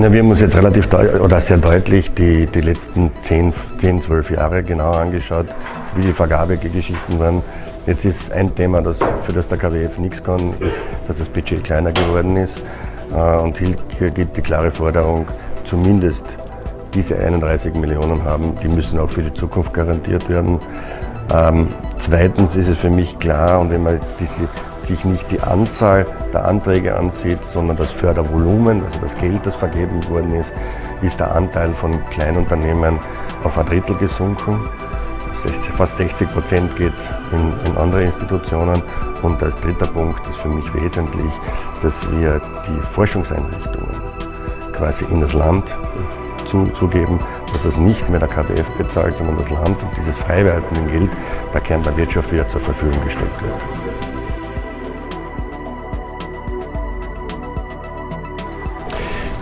Na, wir haben uns jetzt relativ oder sehr deutlich die letzten 10, 12 Jahre genau angeschaut, wie die Vergabegeschichten waren. Jetzt ist ein Thema, für das der KWF nichts kann, ist, dass das Budget kleiner geworden ist. Und hier gibt die klare Forderung, zumindest diese 31 Millionen haben, die müssen auch für die Zukunft garantiert werden. Zweitens ist es für mich klar, und wenn man jetzt sich nicht die Anzahl der Anträge ansieht, sondern das Fördervolumen, also das Geld, das vergeben worden ist, ist der Anteil von Kleinunternehmen auf ein Drittel gesunken. Fast 60% geht in andere Institutionen. Und als dritter Punkt ist für mich wesentlich, dass wir die Forschungseinrichtungen quasi in das Land zugeben, dass das nicht mehr der KWF bezahlt, sondern das Land und dieses freiwerdende Geld der Kern der Wirtschaft wieder zur Verfügung gestellt wird.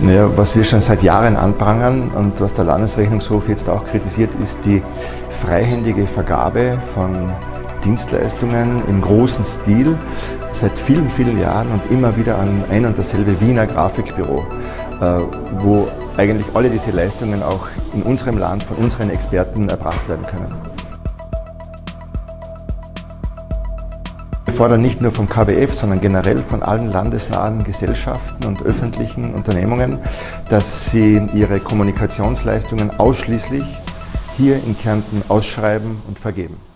Naja, was wir schon seit Jahren anprangern und was der Landesrechnungshof jetzt auch kritisiert, ist die freihändige Vergabe von Dienstleistungen im großen Stil seit vielen, vielen Jahren und immer wieder an ein und dasselbe Wiener Grafikbüro, wo eigentlich alle diese Leistungen auch in unserem Land von unseren Experten erbracht werden können. Wir fordern nicht nur vom KWF, sondern generell von allen landesnahen Gesellschaften und öffentlichen Unternehmungen, dass sie ihre Kommunikationsleistungen ausschließlich hier in Kärnten ausschreiben und vergeben.